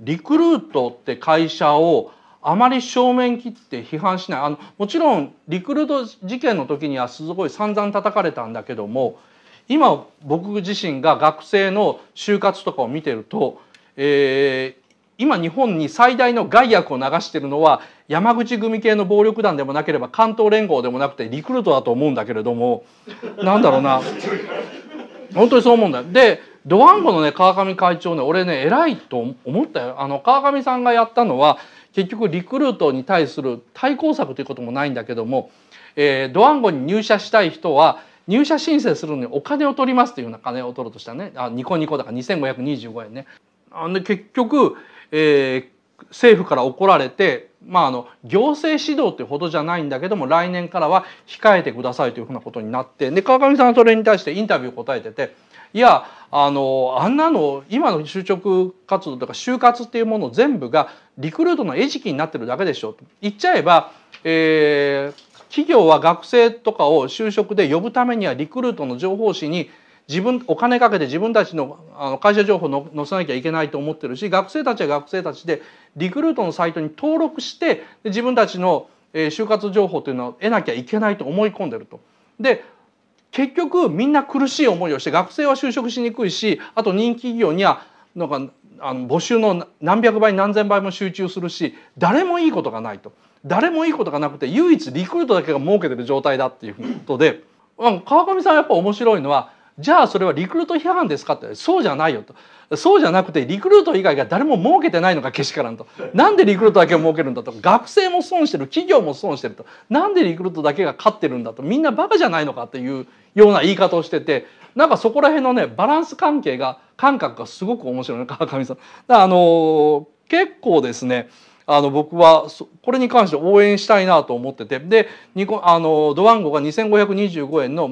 リクルートって会社をあまり正面切って批判しない、もちろんリクルート事件の時にはすごい散々叩かれたんだけども、今僕自身が学生の就活とかを見てると、今日本に最大の害悪を流してるのは山口組系の暴力団でもなければ関東連合でもなくてリクルートだと思うんだけれども、なんだろうな本当にそう思うんだよ。でドワンゴのね川上会長ね、俺ね偉いと思ったよ。川上さんがやったのは結局リクルートに対する対抗策ということもないんだけども、ドワンゴに入社したい人は入社申請するのにお金を取りますというような、金を取ろうとしたね、ニコニコだから2525円ね。で結局政府から怒られて、行政指導というほどじゃないんだけども来年からは控えてくださいというふうなことになって、で川上さんはそれに対してインタビューを答えてて、いやあんなの今の就職活動とか就活っていうもの全部がリクルートの餌食になってるだけでしょと。言っちゃえば、企業は学生とかを就職で呼ぶためにはリクルートの情報誌にお金かけて自分たちの会社情報を載せなきゃいけないと思ってるし、学生たちは学生たちでリクルートのサイトに登録して自分たちの就活情報というのを得なきゃいけないと思い込んでると。で結局みんな苦しい思いをして、学生は就職しにくいし、あと人気企業には募集の何百倍何千倍も集中するし、誰もいいことがないと。誰もいいことがなくて唯一リクルートだけが儲けてる状態だっていうことで、川上さんやっぱ面白いのは、じゃあそれはリクルート批判ですかって、そうじゃないよと、そうじゃなくてリクルート以外が誰も儲けてないのかけしからんと、なんでリクルートだけを儲けるんだと、学生も損してる企業も損してると、なんでリクルートだけが勝ってるんだと、みんなバカじゃないのかっていうような言い方をしてて、なんかそこら辺のねバランス感覚がすごく面白いね川上さん。だから結構ですね僕はこれに関して応援したいなと思ってて、でドワンゴが2525円の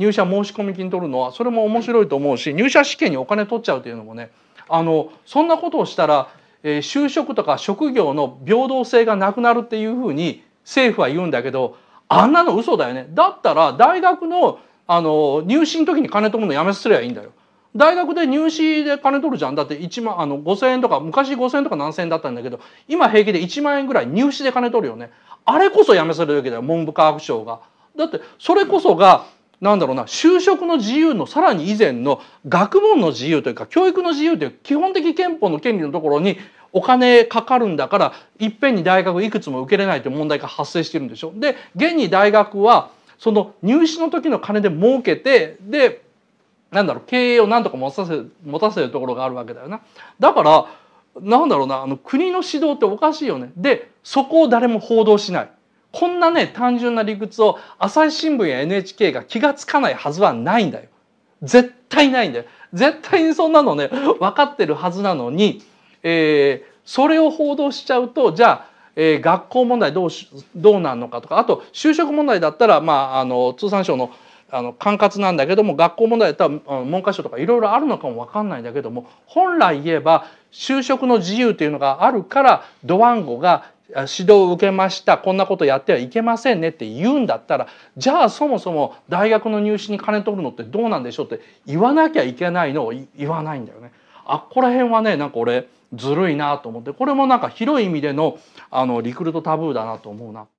入社申込金取るのはそれも面白いと思うし、入社試験にお金取っちゃうというのもね、そんなことをしたら、就職とか職業の平等性がなくなるっていうふうに政府は言うんだけど、あんなの嘘だよね。だったら大学の、入試の時に金取るのやめさせりゃいいんだよ。大学で入試で金取るじゃん。だって5,000円とか、昔5,000円とか何千円だったんだけど、今平気で1万円ぐらい入試で金取るよね。あれこそやめさせるわけだよ、文部科学省が。だってそれこそがなんだろうな、就職の自由のさらに以前の学問の自由というか教育の自由という基本的憲法の権利のところにお金かかるんだから、いっぺんに大学いくつも受けれないという問題が発生してるんでしょ。で現に大学はその入試の時の金で儲けて、で経営を何とか持たせるところがあるわけだよな。だから国の指導っておかしいよね。でそこを誰も報道しない。こんなね単純な理屈を朝日新聞や NHK が気がつかないはずはないんだよ。絶対ないんだよ。絶対にそんなのね分かってるはずなのに、それを報道しちゃうと、じゃあ、学校問題どうなんのかとか、あと就職問題だったら、通産省の管轄なんだけども、学校問題だったら文科省とかいろいろあるのかも分かんないんだけども、本来言えば就職の自由というのがあるから、ドワンゴが指導を受けました、こんなことやってはいけませんねって言うんだったら、じゃあそもそも大学の入試に金取るのってどうなんでしょうって言わなきゃいけないのを言わないんだよね。あ、こら辺はねなんか俺ずるいなと思って、これもなんか広い意味でのリクルートタブーだなと思うな。